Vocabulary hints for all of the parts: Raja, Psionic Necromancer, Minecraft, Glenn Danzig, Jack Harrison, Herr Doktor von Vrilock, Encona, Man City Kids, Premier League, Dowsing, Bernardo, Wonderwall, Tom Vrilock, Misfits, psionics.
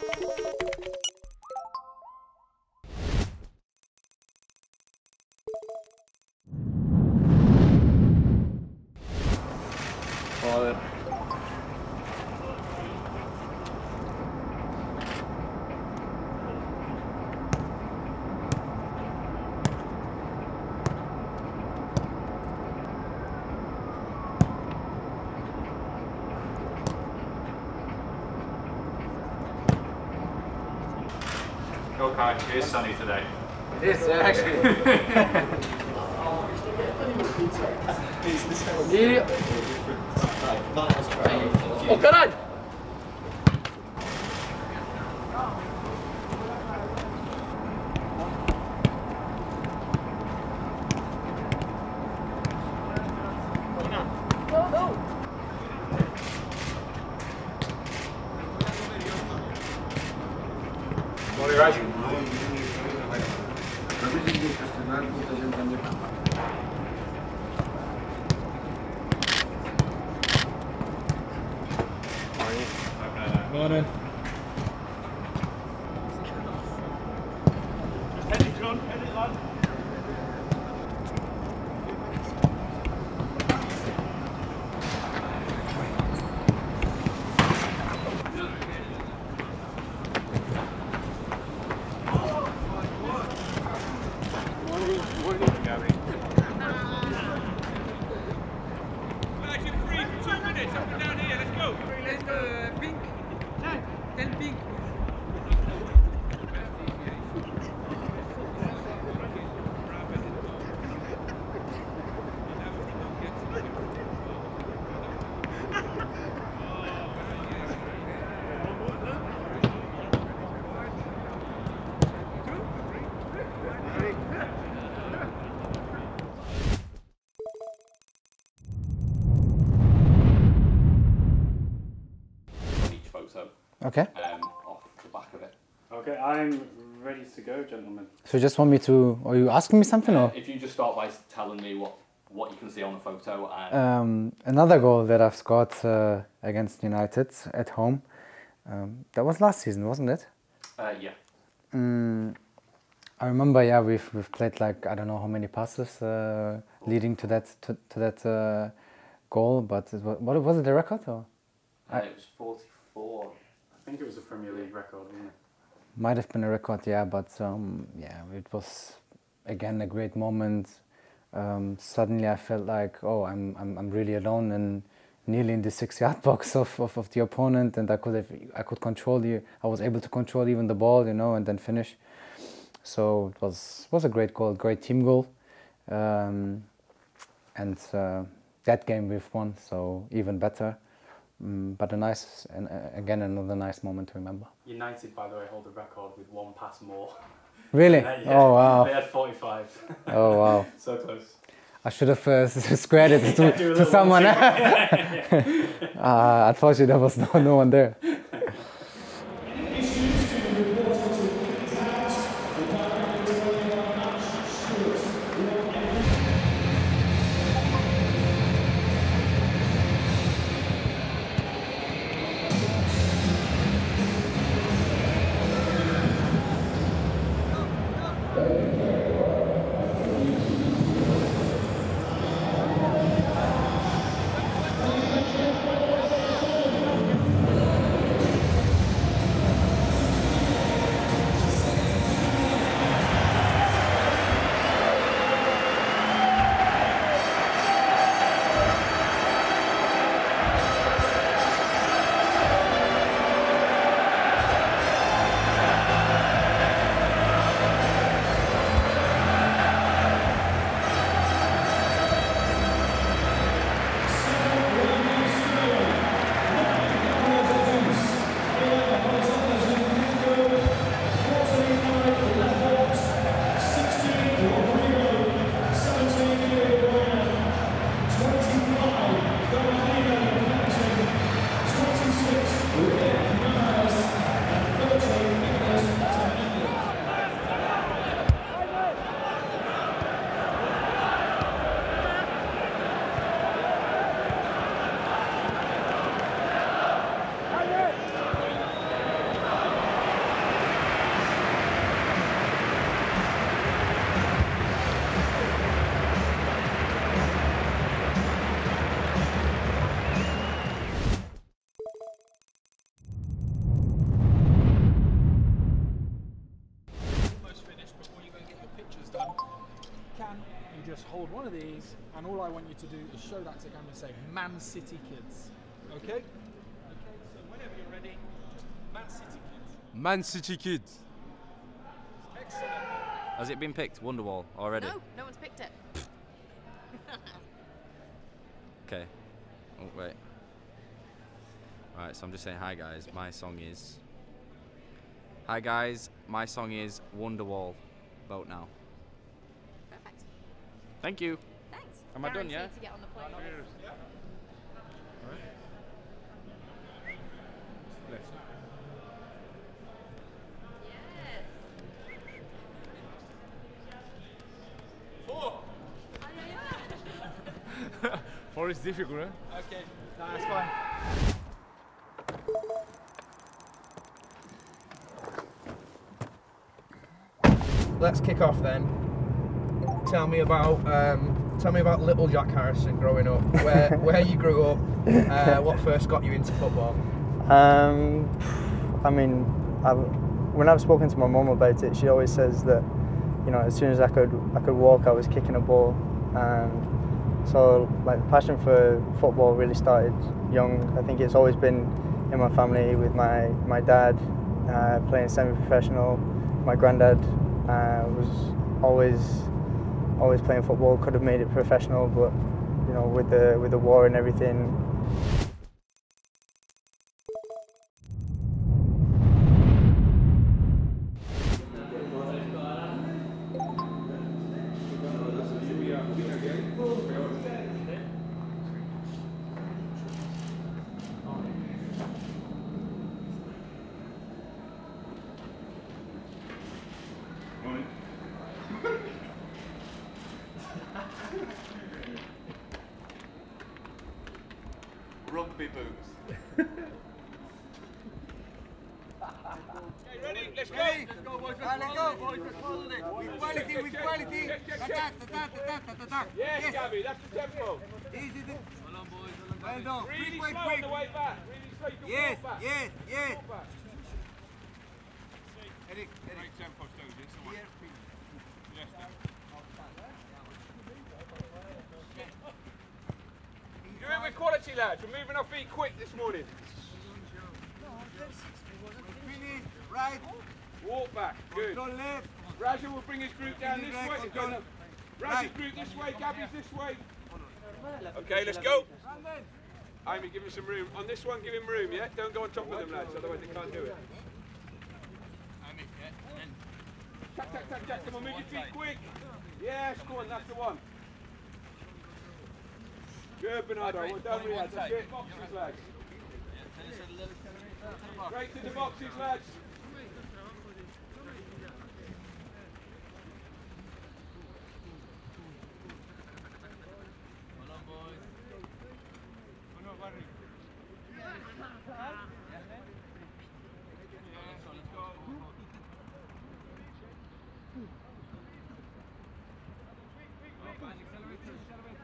Joder. Okay, it is sunny today. It is, yeah, actually. Oh, caralho! Okay. Off the back of it. Okay, I'm ready to go, gentlemen. So you just want me to, are you asking me something or? If you just start by telling me what you can see on the photo. And... another goal that I've scored against United at home. That was last season, wasn't it? Yeah. I remember, yeah, we've played like, I don't know how many passes leading to that goal, but it was, what was it, the record or? It was 44. I think it was a Premier League record, wasn't it? Might have been a record, yeah, but yeah, it was again a great moment. Suddenly I felt like, oh, I'm really alone and nearly in the 6-yard box of the opponent, and I could control the, I was able to control even the ball, you know, and then finish. So it was a great goal, great team goal, and that game we've won, so even better. But a nice, and again, another nice moment to remember. United, by the way, hold the record with one pass more. Really? They had, oh wow! They had 45. Oh wow! So close. I should have squared it to, to someone. Unfortunately, there was no one there. hold one of these, and all I want you to do is show that to the camera and say, Man City Kids. Okay? Okay, so whenever you're ready, just Man City Kids. Man City Kids. Excellent. Has it been picked, Wonderwall, already? No, no one's picked it. Okay. Oh, wait. Alright, so I'm just saying, hi guys, my song is... Hi guys, my song is Wonderwall. Vote now. Perfect. Thank you. Thanks. Am I done, yeah? To get on the plane. Yeah. All right. Left. Yes. Four. Four is difficult, huh? Okay. No, that's fine. Let's kick off then. Tell me about little Jack Harrison growing up. Where you grew up? What first got you into football? When I've spoken to my mum about it, she always says that, you know, as soon as I could walk, I was kicking a ball. So like the passion for football really started young. I think it's always been in my family with my dad playing semi-professional. My granddad was always playing football. Could have made it professional, but you know, with the war and everything. Rugby boots. Okay, ready? Let's go. Let's go, boys. Let's go, boys. With quality, with quality. Yes, Gabby, that's the tempo. Easy. Hold on, boys. Well done. Really quick, slow on the way back. Really slow. You can walk back. Yes. Eric. Great tempo, Stones. It's the one. Yes, doing with quality, lads. We're moving our feet quick this morning. Finish, right. Walk back. Good. Left. Raja will bring his group down this way. Raja's group this way. Gabby's this way. Okay, let's go. Amy, give him some room. On this one, give him room. Yeah. Don't go on top of them, lads. Otherwise they can't do it. Amy, Jack. Come on, move your feet quick. Yes, go on. That's the one. Good, Bernardo, we're done with that. That's it, boxes, lads. Straight to the boxes, lads. Well on, boys. We're not worried. Let's go.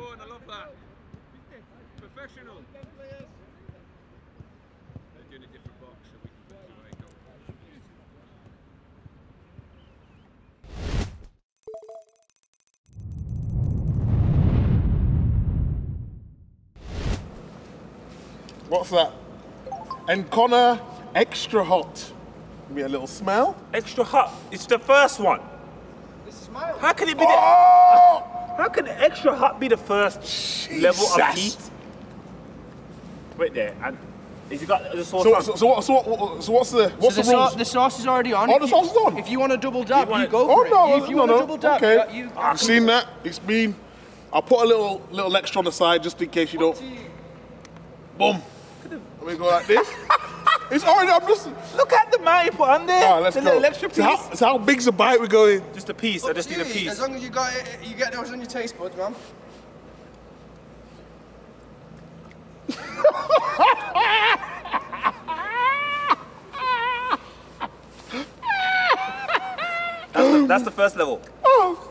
Oh, and I love that. Professional. They're doing a different box, so we can put away goal. What's that? Encona extra hot. Give me a little smell. Extra hot. It's the first one. The smell. How can it be? How can extra hot be the first level of heat? Wait there, and if you got the sauce on. So what's the rules? The sauce is already on. Oh, the sauce is on. If you want a double dab, you go for it. If you want a double dab, okay. I've seen that. It's been. I'll put a little extra on the side just in case you don't. Boom. Let me go like this. It's already. I'm just. Look at the man you put on there. All right, let's go. Little extra piece. So how big's the bite we're going? Just a piece. I just need a piece. As long as you got it, you get those on your taste buds, man. That's the first level. Oh.